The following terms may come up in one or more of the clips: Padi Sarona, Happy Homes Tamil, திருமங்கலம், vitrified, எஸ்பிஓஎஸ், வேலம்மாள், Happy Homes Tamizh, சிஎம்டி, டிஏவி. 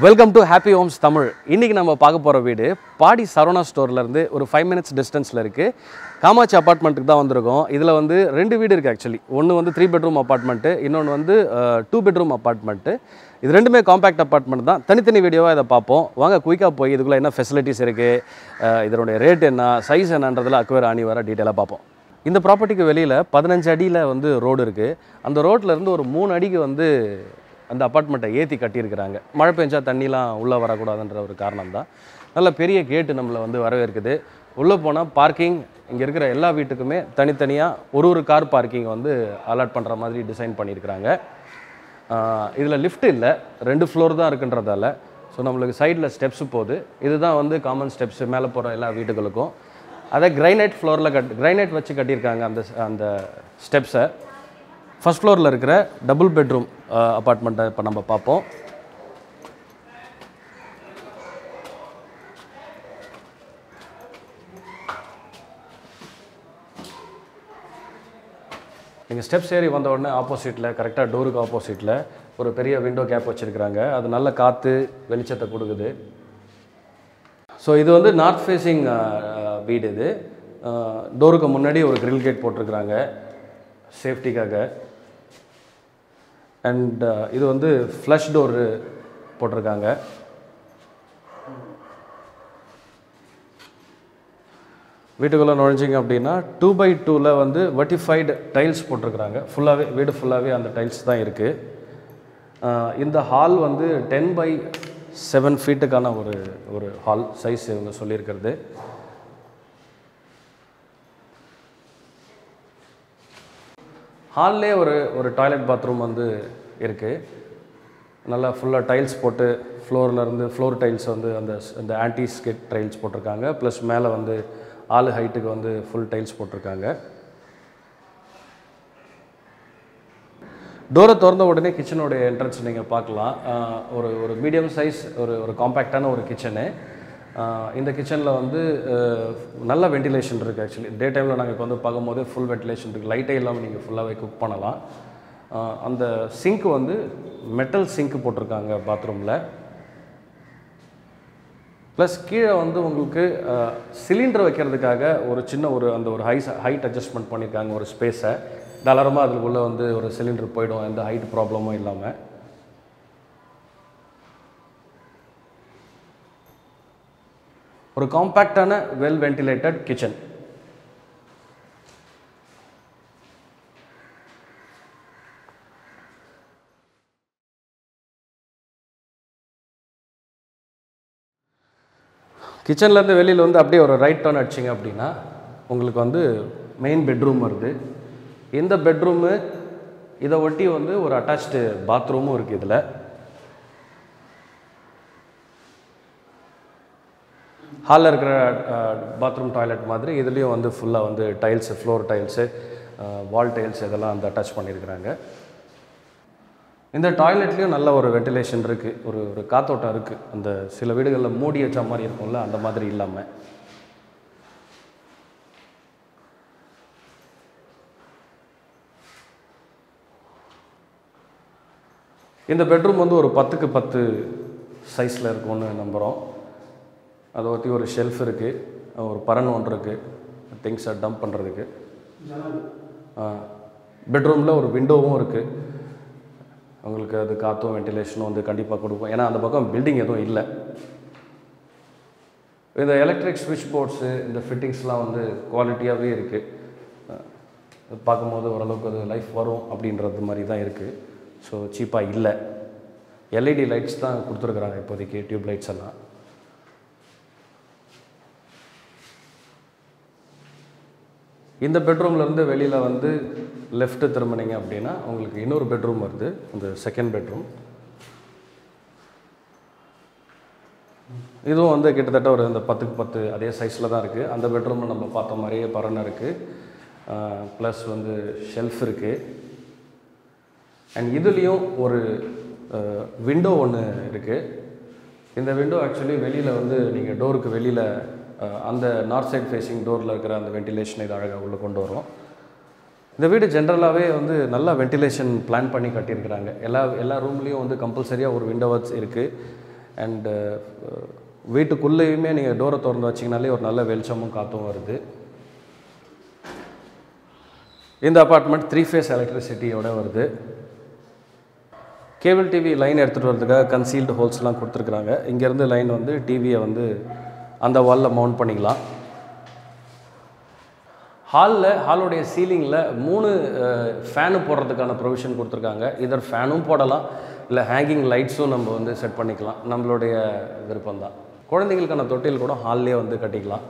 Welcome to Happy Homes Tamil. Today we will talk about the Padi Sarona store. It's 5 minutes distance. It's a Kamachi apartment. It's actually one is a 3-bedroom apartment, one is a 2-bedroom apartment. This is a compact apartment. We'll see the video. We'll quick the facilities, rate, size, and the detail. In the property, there is a road in the road. The road அந்த அபார்ட்மென்ட்டை ஏத்தி கட்டி இருக்காங்க. மழை பெஞ்சா தண்ணிலாம் உள்ள வர கூடாதுன்ற ஒரு காரணம்தான். நல்ல பெரிய கேட் நம்மள வந்து வரவேற்குது. உள்ள போனா parking இங்க இருக்கிற எல்லா வீட்டுக்குமே தனித்தனியா ஒரு கார் parking வந்து அலாட் பண்ற மாதிரி டிசைன் பண்ணி இருக்காங்க. இதுல லிஃப்ட் இல்ல, ரெண்டு floor தான் இருக்குன்றதால சோ நமக்கு சைடுல ஸ்டெப்ஸ் போகுது. இதுதான் வந்து காமன் ஸ்டெப்ஸ் மேல போற எல்லா வீட்டுகளுக்கும். அத கிரானைட் floorல கிரானைட் வச்சு கட்டி இருக்காங்க அந்த steps. First floor la irukra double bedroom apartment ipa namba paapom. Inga steps eri vandha odane opposite la correct ah door ku opposite la oru periya window gap vechirukkranga adu nalla kaathu velichatha kodukudhu. So idu vandu north facing வீடு இது. Door ku munnadi oru grill gate potirukkranga safety kaga. And idu vandu flush door potirukanga. Veetukulla nolnjinga appadina 2x2 la vandu vertified tiles potirukanga fullave veedu fullave and the tiles dhaan irukku. In the hall vandu 10x7 feet kana oru hall size enga sollirukkrudhu. ஹால்லே ஒரு toilet bathroom வந்து இருக்கு. நல்லா ஃபுல்லா tiles போட்டு ஃப்ளோர்ல இருந்து floor tiles வந்து அந்த ஆன்டி ஸ்கேட் டைல்ஸ் போட்டுருக்காங்க. பிளஸ் மேலே வந்து ஆளு ஹைட்டுக்கு வந்து ஃபுல் டைல்ஸ் போட்டுருக்காங்க. டோரை திறந்த உடனே கிச்சனோட என்ட்ரன்ஸ் நீங்க பார்க்கலாம். ஒரு மீடியம் சைஸ் ஒரு காம்பாக்டான ஒரு கிச்சனு. இந்த கிச்சன்ல வந்து நல்ல வென்டிலேஷன் இருக்கு. एक्चुअली டே டைம்ல நாங்க வந்து பாக்கும்போது ফুল வென்டிலேஷன் இருக்கு. லைட்டே இல்லாம நீங்க ஃபுல்லாவே குக் பண்ணலாம். அந்த சிங்க் வந்து மெட்டல் சிங்க் போட்டுருக்காங்க பாத்ரூம்ல. பிளஸ் கீழ வந்து உங்களுக்கு சிலிண்டர் வைக்கிறதுக்காக ஒரு சின்ன ஒரு ஹைட் அட்ஜஸ்ட்மென்ட் பண்ணிருக்காங்க ஒரு ஸ்பேஸ. தாராளமா அதுக்குள்ள வந்து ஒரு சிலிண்டர் போய்டும் அந்த ஹைட் ப்ராப்ளமும் இல்லாம. ஒரு காம்பாக்டான வெல் வென்டிலேட்டட் கிச்சன். கிச்சன்ல இருந்து வெளியில வந்து அப்படியே ஒரு ரைட் டர்ன் அடிச்சீங்க அப்படின்னா உங்களுக்கு வந்து மெயின் பெட்ரூம் வருது. இந்த பெட்ரூம் இத ஒட்டி வந்து ஒரு அட்டாச்ட் பாத்ரூமும் இருக்கு இதுல. ஹாலில் இருக்கிற பாத்ரூம் டாய்லெட் மாதிரி இதுலேயும் வந்து ஃபுல்லாக வந்து tiles floor tiles wall tiles இதெல்லாம் வந்து அட்டாச் பண்ணியிருக்கிறாங்க. இந்த டாய்லெட்லேயும் நல்ல ஒரு வென்டிலேஷன் இருக்குது. ஒரு காத்தோட்டம் இருக்குது. அந்த சில வீடுகளில் மூடி வச்ச மாதிரி இருக்கும்ல, அந்த மாதிரி இல்லாமல். இந்த பெட்ரூம் வந்து ஒரு 10x10 சைஸில் இருக்கும்னு நம்புகிறோம். அது ஒட்டி ஒரு ஷெல்ஃப் இருக்கு, ஒரு பரண் ஒன்று இருக்கு, திங்ஸ் டம்ப் பண்றதுக்கு. பெட்ரூம்ல ஒரு விண்டோவும் இருக்கு. உங்களுக்கு அது காத்தும் வென்டிலேஷனும் வந்து கண்டிப்பாக கொடுக்கும். ஏன்னா அந்த பக்கம் பில்டிங் எதுவும் இல்லை. இந்த எலக்ட்ரிக் ஸ்விட்ச் போர்ட்ஸு இந்த ஃபிட்டிங்ஸ்லாம் வந்து குவாலிட்டியாகவே இருக்கு. பார்க்கும்போது ஓரளவுக்கு அது லைஃப் வரும் அப்படின்றது மாதிரி தான் இருக்கு. ஸோ சீப்பாக இல்லை. எல்இடி லைட்ஸ் தான் கொடுத்துருக்குறாங்க இப்போதைக்கு, டியூப் லைட்ஸ் எல்லாம். இந்த பெட்ரூம்லேருந்து வெளியில் வந்து லெஃப்ட் திரும்பினீங்க அப்படின்னா உங்களுக்கு இன்னொரு பெட்ரூம் வருது, இந்த செகண்ட் பெட்ரூம். இதுவும் வந்து கிட்டத்தட்ட ஒரு இந்த 10x10 அதே சைஸில் தான் இருக்குது. அந்த பெட்ரூம் நம்ம பார்த்த மாதிரியே பரண் இருக்குது, ப்ளஸ் வந்து ஷெல்ஃப் இருக்குது. அண்ட் இதுலேயும் ஒரு விண்டோ ஒன்று இருக்குது. இந்த விண்டோ ஆக்சுவலி வெளியில் வந்து நீங்கள் டோருக்கு வெளியில் அந்த நார்த் சைட் ஃபேஸிங் டோரில் இருக்கிற அந்த வென்டிலேஷனை இது அழகாக உள்ளே கொண்டு வரும். இந்த வீடு ஜென்ரலாகவே வந்து நல்லா வென்டிலேஷன் பிளான் பண்ணி கட்டியிருக்கிறாங்க. எல்லா ரூம்லேயும் வந்து கம்பல்சரியாக ஒரு விண்டோவாட்ஸ் இருக்குது. and வீட்டுக்குள்ளேயுமே நீங்க டோரை திறந்து வச்சீங்கனாலே ஒரு நல்ல வெளிச்சமும் காத்தும் வருது. இந்த அபார்ட்மெண்ட் 3-phase எலக்ட்ரிசிட்டியோட வருது. கேபிள் டிவி லைன் எடுத்துட்டு வரதுக்காக கன்சீல்டு ஹோல்ஸ்லாம் கொடுத்துருக்காங்க. இங்க இருந்து லைன் வந்து டிவியை வந்து அந்த வால்ல மவுண்ட் பண்ணிக்கலாம். ஹால்ல ஹாலோடைய சீலிங்ல 3 ஃபேன் போடுறதுக்கான ப்ரொவிஷன் கொடுத்துருக்காங்க. இதர் ஃபேனும் போடலாம் இல்ல ஹேங்கிங் லைட்ஸும் நம்ம வந்து செட் பண்ணிக்கலாம். நம்மளுடைய விருப்பம்தான். குழந்தைகளுக்கான தொட்டில் கூட ஹால்லே வந்து கட்டிக்கலாம்.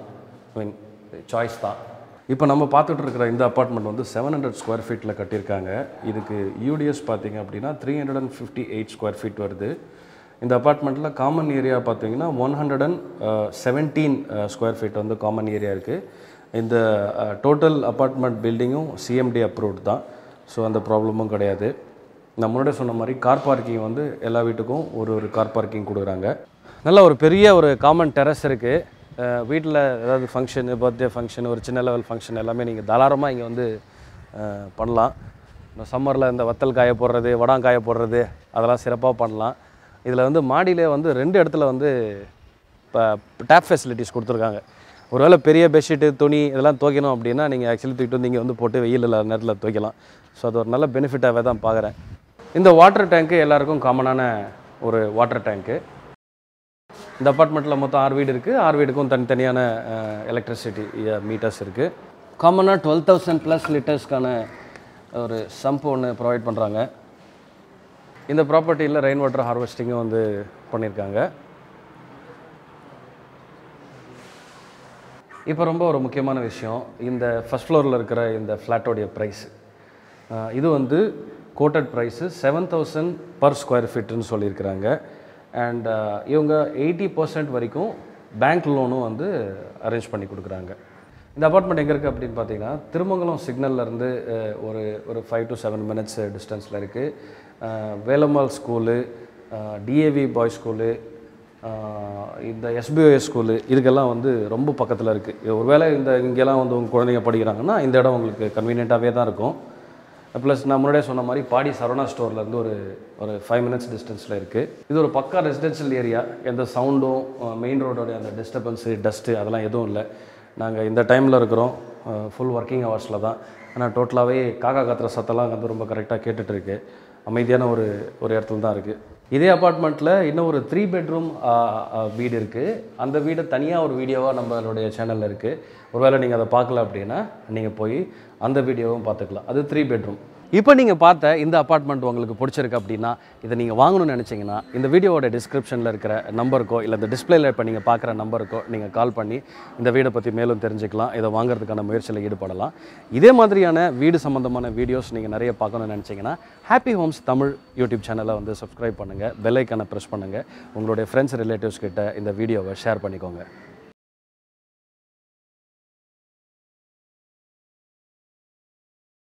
ஐ மீன் சாய்ஸ் தான். இப்போ நம்ம பார்த்துட்டு இருக்கிற இந்த அபார்ட்மெண்ட் வந்து 700 ஸ்கொயர் ஃபீட்டில் கட்டியிருக்காங்க. இதுக்கு யூடிஎஸ் பார்த்தீங்க அப்படின்னா 358 ஸ்கொயர் ஃபீட் வருது. இந்த அபார்ட்மெண்ட்டில் காமன் ஏரியா பார்த்தீங்கன்னா 117 ஸ்கொயர் ஃபீட் வந்து காமன் ஏரியா இருக்குது. இந்த டோட்டல் அபார்ட்மெண்ட் பில்டிங்கும் சிஎம்டி அப்ரூவ்டு தான். ஸோ அந்த ப்ராப்ளமும் கிடையாது. நான் முன்னாடி சொன்ன மாதிரி கார் பார்க்கிங் வந்து எல்லா வீட்டுக்கும் ஒரு கார் பார்க்கிங் கொடுக்குறாங்க. நல்ல ஒரு பெரிய ஒரு காமன் டெரஸ் இருக்குது. வீட்டில் ஏதாவது ஃபங்க்ஷனு, பர்த்டே ஃபங்க்ஷன், ஒரு சின்ன லெவல் ஃபங்க்ஷன் எல்லாமே நீங்கள் தாராளமாக இங்கே வந்து பண்ணலாம். சம்மரில் இந்த வத்தல் காய போடுறது, வடாங்காய போடுறது அதெல்லாம் சிறப்பாக பண்ணலாம். இதில் வந்து மாடியிலே வந்து 2 இடத்துல வந்து இப்போ டேப் ஃபெசிலிட்டிஸ் கொடுத்துருக்காங்க. ஒருவேளை பெரிய பெட்ஷீட்டு, துணி இதெல்லாம் துவைக்கணும் அப்படின்னா நீங்கள் ஆக்சுவலி தூக்கிட்டு வந்து இங்கே வந்து போட்டு வெயில் இல்லாத நேரத்தில் துவைக்கலாம். ஸோ அது ஒரு நல்ல பெனிஃபிட்டாகவே தான் பார்க்குறேன். இந்த வாட்டர் டேங்க்கு எல்லாேருக்கும் காமனான ஒரு வாட்டர் டேங்க்கு. இந்த அப்பார்ட்மெண்ட்டில் மொத்தம் 6 வீடு இருக்குது. 6 வீடுக்கும் தனித்தனியான எலக்ட்ரிசிட்டி மீட்டர்ஸ் இருக்குது. காமனாக 12,000+ லிட்டர்ஸ்க்கான ஒரு சம்ப் ஒன்று ப்ரொவைட் பண்ணுறாங்க. இந்த ப்ராப்பர்ட்டியில் ரெயின் வாட்டர் ஹார்வெஸ்டிங்கும் வந்து பண்ணியிருக்காங்க. இப்போ ரொம்ப ஒரு முக்கியமான விஷயம், இந்த ஃபர்ஸ்ட் ஃப்ளோரில் இருக்கிற இந்த ஃப்ளாட்டோடைய ப்ரைஸ் இது வந்து கோட்டட் ப்ரைஸு 7,000 பர் ஸ்கொயர் ஃபீட்டுன்னு சொல்லியிருக்கிறாங்க. அண்ட் இவங்க 80% வரைக்கும் பேங்க் லோனும் வந்து அரேஞ்ச் பண்ணி கொடுக்குறாங்க. இந்த அப்பார்ட்மெண்ட் எங்கே இருக்குது அப்படின்னு பார்த்தீங்கன்னா திருமங்கலம் சிக்னல்லேருந்து ஒரு 5 to 7 minutes டிஸ்டன்ஸில் இருக்குது. வேலம்மாள் school, டிஏவி boy school, இந்த எஸ்பிஓஎஸ் ஸ்கூலு இதுக்கெல்லாம் வந்து ரொம்ப பக்கத்தில் இருக்குது. ஒருவேளை இங்கெல்லாம் வந்து உங்கள் குழந்தைங்க படிக்கிறாங்கன்னா இந்த இடம் உங்களுக்கு கன்வீனியண்ட்டாகவே தான் இருக்கும். ப்ளஸ் நான் முன்னாடியே சொன்ன மாதிரி பாடி சரவணா ஸ்டோர்லேருந்து ஒரு 5 minutes டிஸ்டன்ஸில் இருக்குது. இது ஒரு பக்கா ரெசிடென்ஷியல் ஏரியா. எந்த சவுண்டும் மெயின் ரோடோடைய அந்த டிஸ்டர்பன்ஸு, டஸ்ட்டு அதெல்லாம் எதுவும் இல்லை. நாங்கள் இந்த டைமில் இருக்கிறோம், ஃபுல் ஒர்க்கிங் ஹவர்ஸில் தான். ஆனால் டோட்டலாகவே காக்கா கத்துற சத்தெல்லாம் வந்து ரொம்ப கரெக்டாக கேட்டுட்ருக்கு. அமைதியான ஒரு இடத்துல தான் இருக்குது. இதே அப்பார்ட்மெண்ட்டில் இன்னும் ஒரு 3 bedroom வீடு இருக்குது. அந்த வீடு தனியாக ஒரு வீடியோவாக நம்மளுடைய சேனலில் இருக்குது. ஒருவேளை நீங்கள் அதை பார்க்கல அப்படின்னா நீங்கள் போய் அந்த வீடியோவும் பார்த்துக்கலாம். அது 3 bedroom. இப்போ நீங்கள் பார்த்த இந்த அப்பார்ட்மெண்ட் உங்களுக்கு பிடிச்சிருக்கு அப்படின்னா இதை நீங்கள் வாங்கணும்னு நினச்சிங்கன்னா இந்த வீடியோவோட டிஸ்கிரிப்ஷனில் இருக்கிற நம்பருக்கோ இல்லை இந்த டிஸ்பிளேயில் இப்போ நீங்கள் பார்க்குற நம்பருக்கோ நீங்கள் கால் பண்ணி இந்த வீடை பற்றி மேலும் தெரிஞ்சுக்கலாம். இதை வாங்குறதுக்கான முயற்சியில் ஈடுபடலாம். இதே மாதிரியான வீடு சம்மந்தமான வீடியோஸ் நீங்கள் நிறைய பார்க்கணும்னு நினச்சிங்கன்னா ஹாப்பி ஹோம்ஸ் தமிழ் யூடியூப் சேனலை வந்து சப்ஸ்கிரைப் பண்ணுங்கள், பெல் ஐக்கானை ப்ரெஸ் பண்ணுங்கள். உங்களுடைய ஃப்ரெண்ட்ஸ், ரிலேட்டிவ்ஸ் கிட்ட இந்த வீடியோவை ஷேர் பண்ணிக்கோங்க.